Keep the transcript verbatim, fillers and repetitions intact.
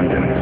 abandoned.